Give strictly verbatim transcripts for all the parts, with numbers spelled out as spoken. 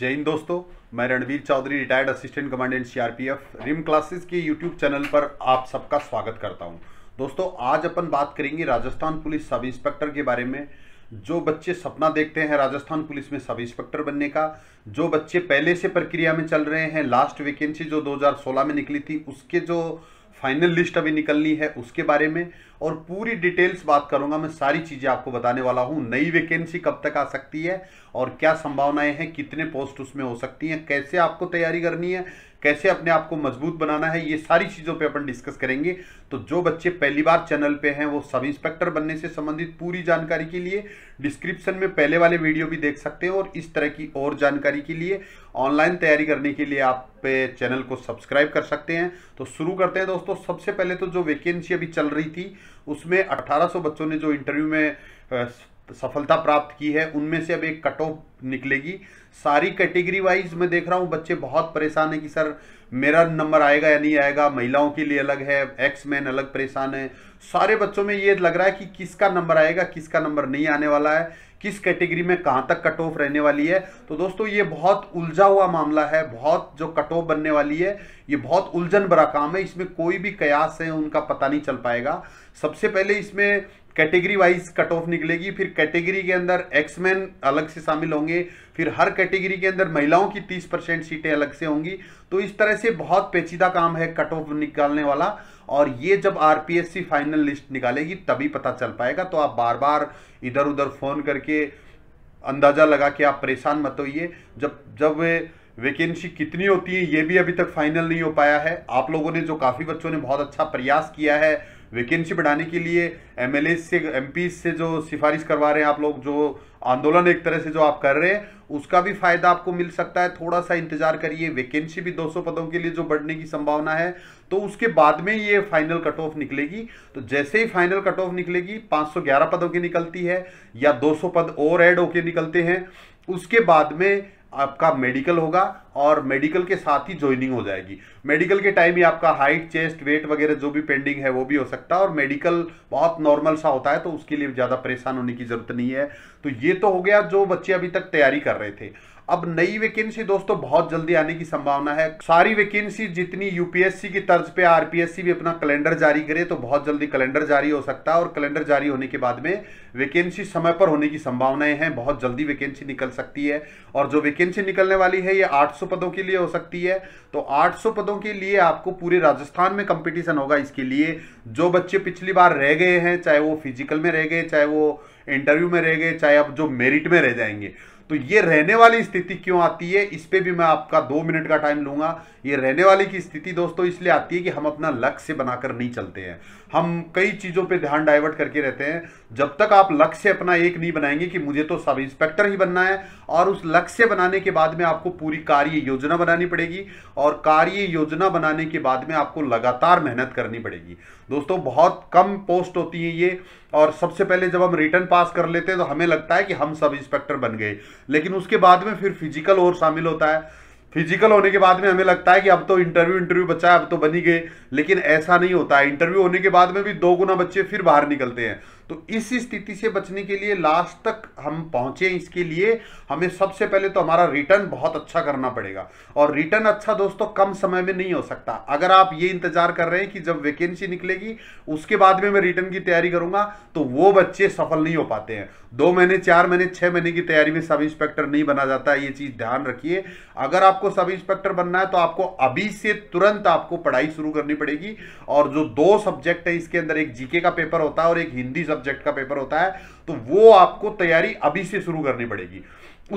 जय हिंद दोस्तों, मैं Ranveer Chaudhary, retired assistant commandant CRPF, rim classes के यूट्यूब चैनल पर आप सबका स्वागत करता हूं। दोस्तों, आज अपन बात करेंगे राजस्थान पुलिस सब इंस्पेक्टर के बारे में। जो बच्चे सपना देखते हैं राजस्थान पुलिस में सब इंस्पेक्टर बनने का, जो बच्चे पहले से प्रक्रिया में चल रहे हैं, लास्ट वैकेंसी जो दो हज़ार सोलह में निकली थी उसके जो फाइनल लिस्ट अभी निकलनी है उसके बारे में और पूरी डिटेल्स बात करूंगा। मैं सारी चीज़ें आपको बताने वाला हूं। नई वैकेंसी कब तक आ सकती है और क्या संभावनाएं हैं, कितने पोस्ट उसमें हो सकती हैं, कैसे आपको तैयारी करनी है, कैसे अपने आप को मजबूत बनाना है, ये सारी चीज़ों पे अपन डिस्कस करेंगे। तो जो बच्चे पहली बार चैनल पे हैं वो सब इंस्पेक्टर बनने से संबंधित पूरी जानकारी के लिए डिस्क्रिप्शन में पहले वाले वीडियो भी देख सकते हैं। और इस तरह की और जानकारी के लिए ऑनलाइन तैयारी करने के लिए आप चैनल को सब्सक्राइब कर सकते हैं। तो शुरू करते हैं दोस्तों। सबसे पहले तो जो वैकेंसी अभी चल रही थी उसमें अठारह सौ बच्चों ने जो इंटरव्यू में सफलता प्राप्त की है, उनमें से अब एक कट ऑफ निकलेगी। सारी कैटेगरी वाइज मैं देख रहा हूँ बच्चे बहुत परेशान है कि सर मेरा नंबर आएगा या नहीं आएगा। महिलाओं के लिए अलग है, एक्स मैन अलग परेशान है। सारे बच्चों में ये लग रहा है कि किसका नंबर आएगा, किसका नंबर नहीं आने वाला है, किस कैटेगरी में कहाँ तक कट ऑफ रहने वाली है। तो दोस्तों ये बहुत उलझा हुआ मामला है। बहुत जो कट ऑफ बनने वाली है ये बहुत उलझन भरा काम है। इसमें कोई भी कयास है उनका पता नहीं चल पाएगा। सबसे पहले इसमें कैटेगरी वाइज कट ऑफ निकलेगी, फिर कैटेगरी के अंदर एक्समैन अलग से शामिल होंगे, फिर हर कैटेगरी के अंदर महिलाओं की तीस परसेंट सीटें अलग से होंगी। तो इस तरह से बहुत पेचीदा काम है कट ऑफ निकालने वाला। और ये जब आरपीएससी फाइनल लिस्ट निकालेगी तभी पता चल पाएगा। तो आप बार बार इधर उधर फ़ोन करके अंदाज़ा लगा के आप परेशान मत होइए। जब जब वैकेंसी कितनी होती है ये भी अभी तक फाइनल नहीं हो पाया है। आप लोगों ने, जो काफ़ी बच्चों ने बहुत अच्छा प्रयास किया है वैकेंसी बढ़ाने के लिए, एमएलए से एमपी से जो सिफारिश करवा रहे हैं आप लोग, जो आंदोलन एक तरह से जो आप कर रहे हैं उसका भी फायदा आपको मिल सकता है। थोड़ा सा इंतजार करिए। वैकेंसी भी दो सौ पदों के लिए जो बढ़ने की संभावना है, तो उसके बाद में ये फाइनल कट ऑफ निकलेगी। तो जैसे ही फाइनल कट ऑफ निकलेगी, पाँच सौ ग्यारह पदों की निकलती है या दो सौ पद और ऐड होके निकलते हैं, उसके बाद में आपका मेडिकल होगा और मेडिकल के साथ ही ज्वाइनिंग हो जाएगी। मेडिकल के टाइम ही आपका हाइट, चेस्ट, वेट वगैरह जो भी पेंडिंग है वो भी हो सकता है। और मेडिकल बहुत नॉर्मल सा होता है, तो उसके लिए ज़्यादा परेशान होने की ज़रूरत नहीं है। तो ये तो हो गया जो बच्चे अभी तक तैयारी कर रहे थे। अब नई वैकेंसी दोस्तों बहुत जल्दी आने की संभावना है। सारी वैकेंसी जितनी यूपीएससी की तर्ज पे आरपीएससी भी अपना कैलेंडर जारी करे, तो बहुत जल्दी कैलेंडर जारी हो सकता है। और कैलेंडर जारी होने के बाद में वैकेंसी समय पर होने की संभावनाएं हैं। बहुत जल्दी वैकेंसी निकल सकती है। और जो वैकेंसी निकलने वाली है ये आठ सौ पदों के लिए हो सकती है। तो आठ सौ पदों के लिए आपको पूरे राजस्थान में कंपटीशन होगा। इसके लिए जो बच्चे पिछली बार रह गए हैं, चाहे वो फिजिकल में रह गए, चाहे वो इंटरव्यू में रह गए, चाहे अब जो मेरिट में रह जाएंगे, तो ये रहने वाली स्थिति क्यों आती है इस पे भी मैं आपका दो मिनट का टाइम लूँगा। ये रहने वाली की स्थिति दोस्तों इसलिए आती है कि हम अपना लक्ष्य बनाकर नहीं चलते हैं। हम कई चीज़ों पे ध्यान डाइवर्ट करके रहते हैं। जब तक आप लक्ष्य अपना एक नहीं बनाएंगे कि मुझे तो सब इंस्पेक्टर ही बनना है, और उस लक्ष्य बनाने के बाद में आपको पूरी कार्य योजना बनानी पड़ेगी। और कार्य योजना बनाने के बाद में आपको लगातार मेहनत करनी पड़ेगी। दोस्तों बहुत कम पोस्ट होती है ये। और सबसे पहले जब हम रिटर्न पास कर लेते हैं तो हमें लगता है कि हम सब इंस्पेक्टर बन गए, लेकिन उसके बाद में फिर फिजिकल और शामिल होता है। फिजिकल होने के बाद में हमें लगता है कि अब तो इंटरव्यू इंटरव्यू बचा है, अब तो बन ही गए, लेकिन ऐसा नहीं होता है। इंटरव्यू होने के बाद में भी दो गुना बच्चे फिर बाहर निकलते हैं। तो इस स्थिति से बचने के लिए, लास्ट तक हम पहुंचे इसके लिए हमें सबसे पहले तो हमारा रिटर्न बहुत अच्छा करना पड़ेगा। और रिटर्न अच्छा दोस्तों कम समय में नहीं हो सकता। अगर आप ये इंतजार कर रहे हैं कि जब वैकेंसी निकलेगी उसके बाद में मैं रिटर्न की तैयारी करूंगा, तो वो बच्चे सफल नहीं हो पाते हैं। दो महीने, चार महीने, छः महीने की तैयारी में सब इंस्पेक्टर नहीं बना जाता, ये चीज़ ध्यान रखिए। अगर आपको सब इंस्पेक्टर बनना है तो आपको अभी से तुरंत आपको पढ़ाई शुरू करनी पड़ेगी। और जो दो सब्जेक्ट है इसके अंदर, एक जीके का पेपर होता है और एक हिंदी सब्जेक्ट का पेपर होता है, तो वो आपको तैयारी अभी से शुरू करनी पड़ेगी।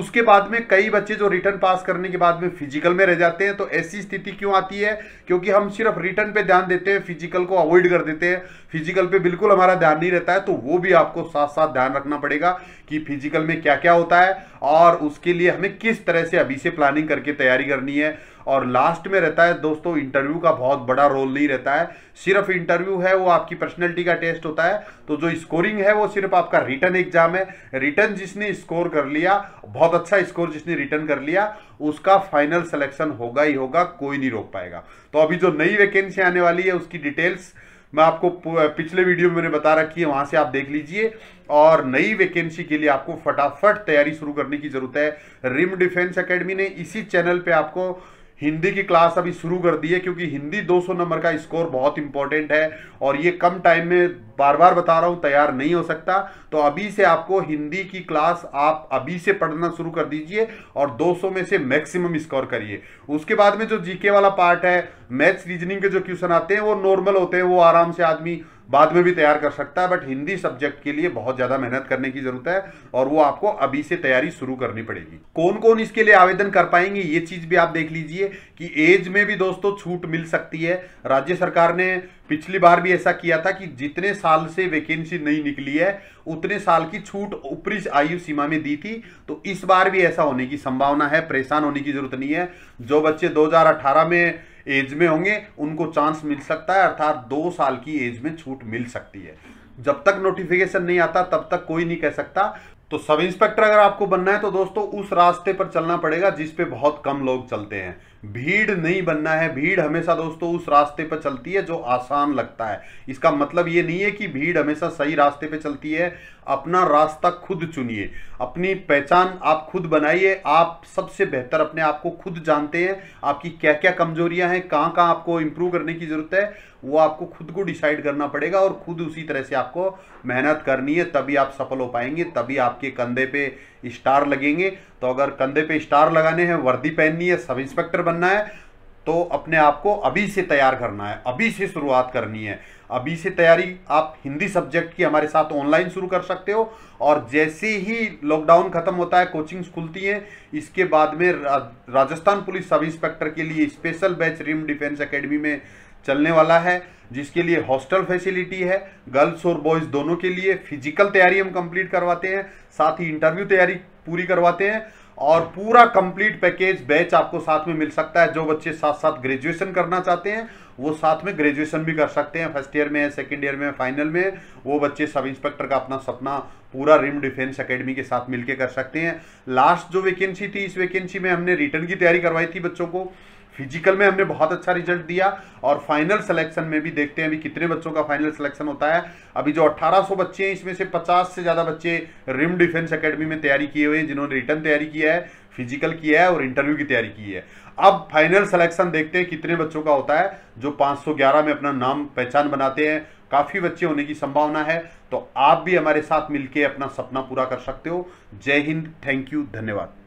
उसके बाद में कई बच्चे जो रिटर्न पास करने के बाद में फिजिकल में रह जाते हैं, तो ऐसी स्थिति क्यों आती है? क्योंकि हम सिर्फ रिटर्न पे ध्यान देते हैं, फिजिकल को अवॉइड कर देते हैं। फिजिकल पे बिल्कुल हमारा ध्यान नहीं रहता है। तो वो भी आपको साथ साथ ध्यान रखना पड़ेगा कि फिजिकल में क्या क्या होता है और उसके लिए हमें किस तरह से अभी से प्लानिंग करके तैयारी करनी है। और लास्ट में रहता है दोस्तों इंटरव्यू का बहुत बड़ा रोल नहीं रहता है। सिर्फ इंटरव्यू है वो आपकी पर्सनैलिटी का टेस्ट होता है। तो जो स्कोरिंग है वो सिर्फ आपका रिटन एग्जाम है। रिटन जिसने स्कोर कर लिया, बहुत अच्छा स्कोर जिसने रिटन कर लिया, उसका फाइनल सिलेक्शन होगा ही होगा, कोई नहीं रोक पाएगा। तो अभी जो नई वैकेंसी आने वाली है उसकी डिटेल्स मैं आपको पिछले वीडियो में मैंने बता रखी है, वहाँ से आप देख लीजिए। और नई वैकेंसी के लिए आपको फटाफट तैयारी शुरू करने की ज़रूरत है। रिम डिफेंस अकेडमी ने इसी चैनल पे आपको हिंदी की क्लास अभी शुरू कर दी है, क्योंकि हिंदी दो सौ नंबर का स्कोर बहुत इंपॉर्टेंट है और ये कम टाइम में, बार बार बता रहा हूं, तैयार नहीं हो सकता। तो अभी से आपको हिंदी की क्लास आप अभी से पढ़ना शुरू कर दीजिए और दो सौ में से मैक्सिमम स्कोर करिए। उसके बाद में जो जीके वाला पार्ट है, मैथ्स रीजनिंग के जो क्वेश्चन आते हैं वो नॉर्मल होते हैं, वो आराम से आदमी बाद में भी तैयार कर सकता है, बट हिंदी सब्जेक्ट के लिए बहुत ज़्यादा मेहनत करने की ज़रूरत है और वो आपको अभी से तैयारी शुरू करनी पड़ेगी। कौन कौन इसके लिए आवेदन कर पाएंगे, ये चीज़ भी आप देख लीजिए कि एज में भी दोस्तों छूट मिल सकती है। राज्य सरकार ने पिछली बार भी ऐसा किया था कि जितने साल से वैकेंसी नहीं निकली है उतने साल की छूट ऊपरी आयु सीमा में दी थी, तो इस बार भी ऐसा होने की संभावना है। परेशान होने की ज़रूरत नहीं है। जो बच्चे दो हज़ार अठारह में एज में होंगे उनको चांस मिल सकता है, अर्थात दो साल की एज में छूट मिल सकती है। जब तक नोटिफिकेशन नहीं आता तब तक कोई नहीं कह सकता। तो सब इंस्पेक्टर अगर आपको बनना है तो दोस्तों उस रास्ते पर चलना पड़ेगा जिस पे बहुत कम लोग चलते हैं। भीड़ नहीं बनना है। भीड़ हमेशा दोस्तों उस रास्ते पर चलती है जो आसान लगता है। इसका मतलब ये नहीं है कि भीड़ हमेशा सही रास्ते पे चलती है। अपना रास्ता खुद चुनिए, अपनी पहचान आप खुद बनाइए। आप सबसे बेहतर अपने आप को खुद जानते हैं। आपकी क्या क्या कमजोरियाँ हैं, कहाँ कहाँ आपको इम्प्रूव करने की ज़रूरत है, वो आपको खुद को डिसाइड करना पड़ेगा और खुद उसी तरह से आपको मेहनत करनी है, तभी आप सफल हो पाएंगे, तभी आपके कंधे पे स्टार लगेंगे। तो अगर कंधे पे स्टार लगाने हैं, वर्दी पहननी है, सब इंस्पेक्टर बनना है, तो अपने आप को अभी से तैयार करना है, अभी से शुरुआत करनी है। अभी से तैयारी आप हिंदी सब्जेक्ट की हमारे साथ ऑनलाइन शुरू कर सकते हो और जैसे ही लॉकडाउन खत्म होता है कोचिंग्स खुलती हैं। इसके बाद में राजस्थान पुलिस सब इंस्पेक्टर के लिए special batch rim defence academy में चलने वाला है, जिसके लिए हॉस्टल फैसिलिटी है। गर्ल्स और बॉयज़ दोनों के लिए फिजिकल तैयारी हम कंप्लीट करवाते हैं, साथ ही इंटरव्यू तैयारी पूरी करवाते हैं और पूरा कंप्लीट पैकेज बैच आपको साथ में मिल सकता है। जो बच्चे साथ साथ ग्रेजुएशन करना चाहते हैं वो साथ में ग्रेजुएशन भी कर सकते हैं। फर्स्ट ईयर में है, सेकेंड ईयर में, फाइनल में वो बच्चे सब इंस्पेक्टर का अपना सपना पूरा रिम डिफेंस अकेडमी के साथ मिलकर कर सकते हैं। लास्ट जो वैकेंसी थी, इस वैकेंसी में हमने रिटर्न की तैयारी करवाई थी बच्चों को। फिजिकल में हमने बहुत अच्छा रिजल्ट दिया और फाइनल सिलेक्शन में भी देखते हैं अभी कितने बच्चों का फाइनल सिलेक्शन होता है। अभी जो अठारह सौ बच्चे हैं, इसमें से पचास से ज़्यादा बच्चे रिम डिफेंस अकेडमी में तैयारी किए हुए हैं, जिन्होंने रिटर्न तैयारी किया है, फिजिकल किया है और इंटरव्यू की तैयारी की है। अब फाइनल सिलेक्शन देखते हैं कितने बच्चों का होता है जो पाँच सौ ग्यारह में अपना नाम पहचान बनाते हैं। काफ़ी बच्चे होने की संभावना है, तो आप भी हमारे साथ मिलकर अपना सपना पूरा कर सकते हो। जय हिंद, थैंक यू, धन्यवाद।